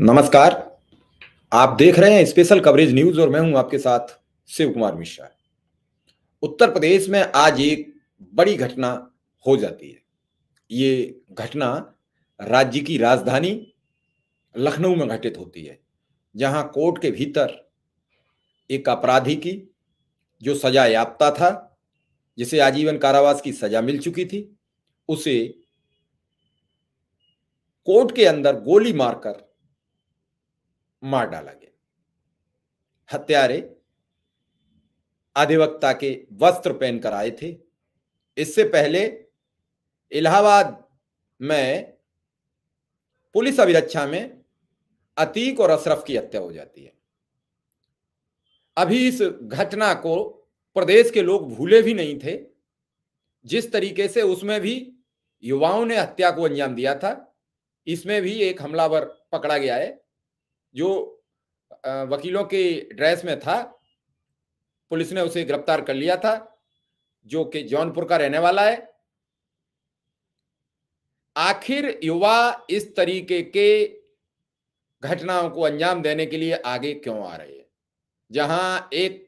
नमस्कार, आप देख रहे हैं स्पेशल कवरेज न्यूज और मैं हूं आपके साथ शिव कुमार मिश्रा। उत्तर प्रदेश में आज एक बड़ी घटना हो जाती है। ये घटना राज्य की राजधानी लखनऊ में घटित होती है, जहां कोर्ट के भीतर एक अपराधी की जो सजा याफ्ता था, जिसे आजीवन कारावास की सजा मिल चुकी थी, उसे कोर्ट के अंदर गोली मारकर मार डाला गया। हत्यारे अधिवक्ता के वस्त्र पहनकर आए थे। इससे पहले इलाहाबाद में पुलिस अभिरक्षा में अतीक और अशरफ की हत्या हो जाती है। अभी इस घटना को प्रदेश के लोग भूले भी नहीं थे, जिस तरीके से उसमें भी युवाओं ने हत्या को अंजाम दिया था। इसमें भी एक हमलावर पकड़ा गया है जो वकीलों के ड्रेस में था। पुलिस ने उसे गिरफ्तार कर लिया था, जो कि जौनपुर का रहने वाला है। आखिर युवा इस तरीके के घटनाओं को अंजाम देने के लिए आगे क्यों आ रहे हैं, जहां एक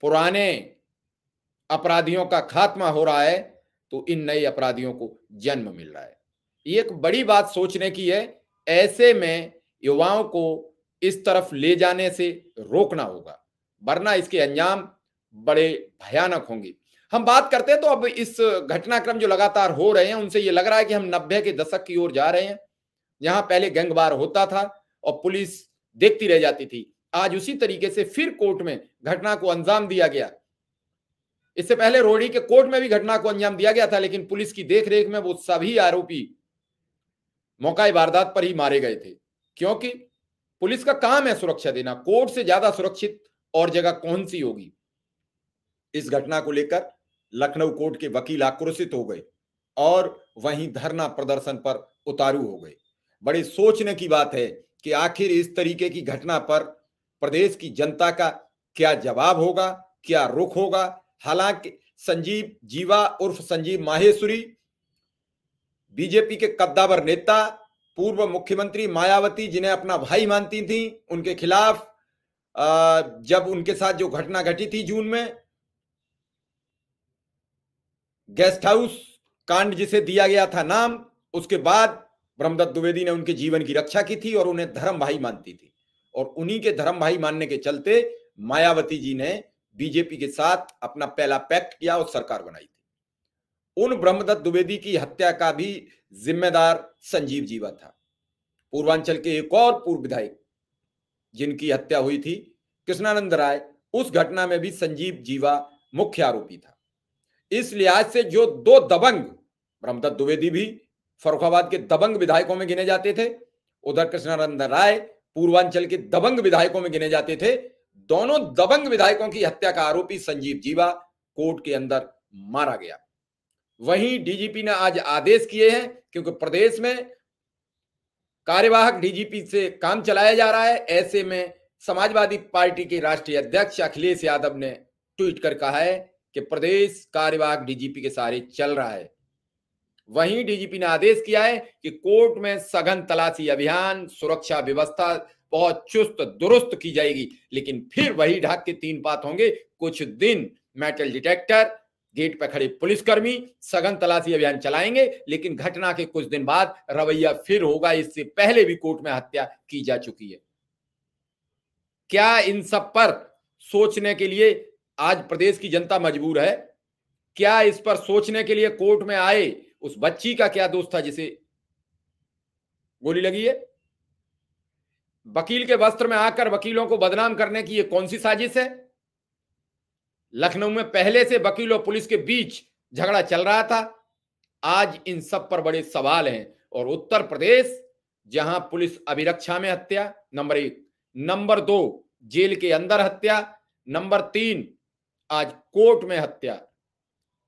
पुराने अपराधियों का खात्मा हो रहा है तो इन नए अपराधियों को जन्म मिल रहा है। ये एक बड़ी बात सोचने की है। ऐसे में युवाओं को इस तरफ ले जाने से रोकना होगा, वरना इसके अंजाम बड़े भयानक होंगे। हम बात करते हैं तो अब इस घटनाक्रम जो लगातार हो रहे हैं उनसे ये लग रहा है कि हम 90 के दशक की ओर जा रहे हैं, जहां पहले गैंगवार होता था और पुलिस देखती रह जाती थी। आज उसी तरीके से फिर कोर्ट में घटना को अंजाम दिया गया। इससे पहले रोहड़ी के कोर्ट में भी घटना को अंजाम दिया गया था, लेकिन पुलिस की देखरेख में वो सभी आरोपी मौका वारदात पर ही मारे गए थे, क्योंकि पुलिस का काम है सुरक्षा देना। कोर्ट से ज्यादा सुरक्षित और जगह कौन सी होगी। इस घटना को लेकर लखनऊ कोर्ट के वकील आक्रोशित हो गए और वहीं धरना प्रदर्शन पर उतारू हो गए। बड़ी सोचने की बात है कि आखिर इस तरीके की घटना पर प्रदेश की जनता का क्या जवाब होगा, क्या रुख होगा। हालांकि संजीव जीवा उर्फ संजीव माहेश्वरी, बीजेपी के कद्दावर नेता, पूर्व मुख्यमंत्री मायावती जिन्हें अपना भाई मानती थी, उनके खिलाफ जब उनके साथ जो घटना घटी थी जून में, गेस्ट हाउस कांड जिसे दिया गया था नाम, उसके बाद ब्रह्मदत्त द्विवेदी ने उनके जीवन की रक्षा की थी और उन्हें धर्म भाई मानती थी। और उन्हीं के धर्म भाई मानने के चलते मायावती जी ने बीजेपी के साथ अपना पहला पैक्ट किया और सरकार बनाई थी। उन ब्रह्मदत्त द्विवेदी की हत्या का भी जिम्मेदार संजीव जीवा था। पूर्वांचल के एक और पूर्व विधायक जिनकी हत्या हुई थी, कृष्णानंद राय, उस घटना में भी संजीव जीवा मुख्य आरोपी था। इस लिहाज से जो दो दबंग, ब्रह्मदत्त द्विवेदी भी फर्रुखाबाद के दबंग विधायकों में गिने जाते थे, उधर कृष्णानंद राय पूर्वांचल के दबंग विधायकों में गिने जाते थे, दोनों दबंग विधायकों की हत्या का आरोपी संजीव जीवा कोर्ट के अंदर मारा गया। वहीं डीजीपी ने आज आदेश किए हैं, क्योंकि प्रदेश में कार्यवाहक डीजीपी से काम चलाया जा रहा है। ऐसे में समाजवादी पार्टी के राष्ट्रीय अध्यक्ष अखिलेश यादव ने ट्वीट कर कहा है कि प्रदेश कार्यवाहक डीजीपी के सहारे चल रहा है। वहीं डीजीपी ने आदेश किया है कि कोर्ट में सघन तलाशी अभियान, सुरक्षा व्यवस्था बहुत चुस्त दुरुस्त की जाएगी। लेकिन फिर वही ढाक के तीन पात होंगे। कुछ दिन मेटल डिटेक्टर, गेट पर खड़े पुलिसकर्मी, सघन तलाशी अभियान चलाएंगे, लेकिन घटना के कुछ दिन बाद रवैया फिर होगा। इससे पहले भी कोर्ट में हत्या की जा चुकी है। क्या इन सब पर सोचने के लिए आज प्रदेश की जनता मजबूर है? क्या इस पर सोचने के लिए कोर्ट में आए उस बच्ची का क्या दोष था जिसे गोली लगी है? वकील के वस्त्र में आकर वकीलों को बदनाम करने की यह कौन सी साजिश है? लखनऊ में पहले से वकील और पुलिस के बीच झगड़ा चल रहा था। आज इन सब पर बड़े सवाल हैं। और उत्तर प्रदेश, जहां पुलिस अभिरक्षा में हत्या नंबर 1, नंबर 2 जेल के अंदर हत्या, नंबर 3 आज कोर्ट में हत्या,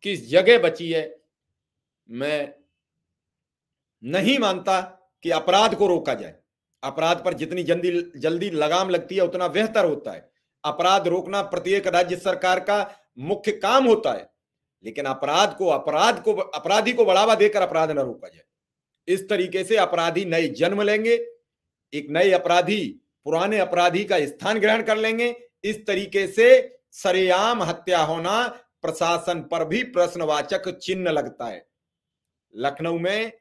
किस जगह बची है? मैं नहीं मानता कि अपराध को रोका जाए। अपराध पर जितनी जल्दी लगाम लगती है उतना बेहतर होता है। अपराध रोकना प्रत्येक राज्य सरकार का मुख्य काम होता है, लेकिन अपराधी को बढ़ावा देकर अपराध न रोका जाए। इस तरीके से अपराधी नए जन्म लेंगे। एक नए अपराधी पुराने अपराधी का स्थान ग्रहण कर लेंगे। इस तरीके से सरेआम हत्या होना प्रशासन पर भी प्रश्नवाचक चिन्ह लगता है। लखनऊ में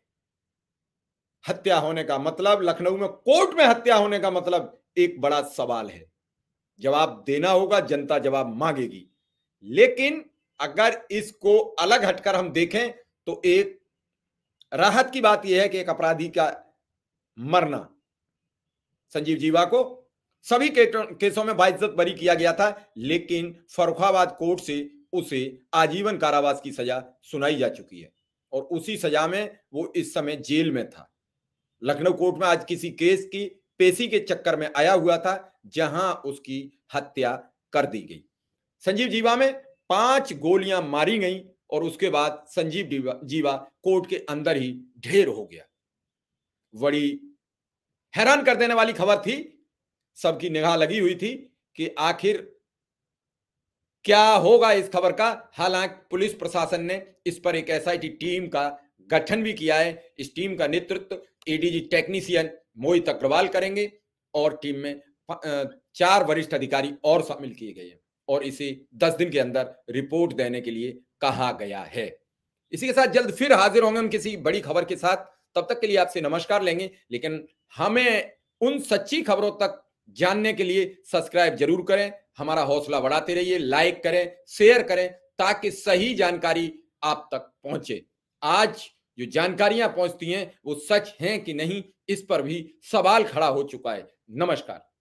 हत्या होने का मतलब, लखनऊ में कोर्ट में हत्या होने का मतलब एक बड़ा सवाल है। जवाब देना होगा, जनता जवाब मांगेगी। लेकिन अगर इसको अलग हटकर हम देखें तो एक राहत की बात यह है कि एक अपराधी का मरना, संजीव जीवा को सभी केसों में बाइज्जत बरी किया गया था, लेकिन फर्रुखाबाद कोर्ट से उसे आजीवन कारावास की सजा सुनाई जा चुकी है और उसी सजा में वो इस समय जेल में था। लखनऊ कोर्ट में आज किसी केस की पेशी के चक्कर में आया हुआ था, जहां उसकी हत्या कर दी गई। संजीव जीवा में 5 गोलियां मारी गईं और उसके बाद संजीव जीवा कोर्ट के अंदर ही ढेर हो गया। बड़ी हैरान कर देने वाली खबर थी, सबकी निगाह लगी हुई थी कि आखिर क्या होगा इस खबर का। हालांकि पुलिस प्रशासन ने इस पर एक एसआईटी टीम का गठन भी किया है। इस टीम का नेतृत्व एडीजी टेक्नीशियन मोहित अग्रवाल करेंगे और टीम में 4 वरिष्ठ अधिकारी और शामिल किए गए हैं और इसे 10 दिन के अंदर रिपोर्ट देने के लिए कहा गया है। इसी के साथ जल्द फिर हाजिर होंगे हम किसी बड़ी खबर के साथ। तब तक के लिए आपसे नमस्कार लेंगे, लेकिन हमें उन सच्ची खबरों तक जानने के लिए सब्सक्राइब जरूर करें, हमारा हौसला बढ़ाते रहिए, लाइक करें, शेयर करें, ताकि सही जानकारी आप तक पहुंचे। आज जो जानकारियां पहुंचती हैं वो सच हैं कि नहीं, इस पर भी सवाल खड़ा हो चुका है। नमस्कार।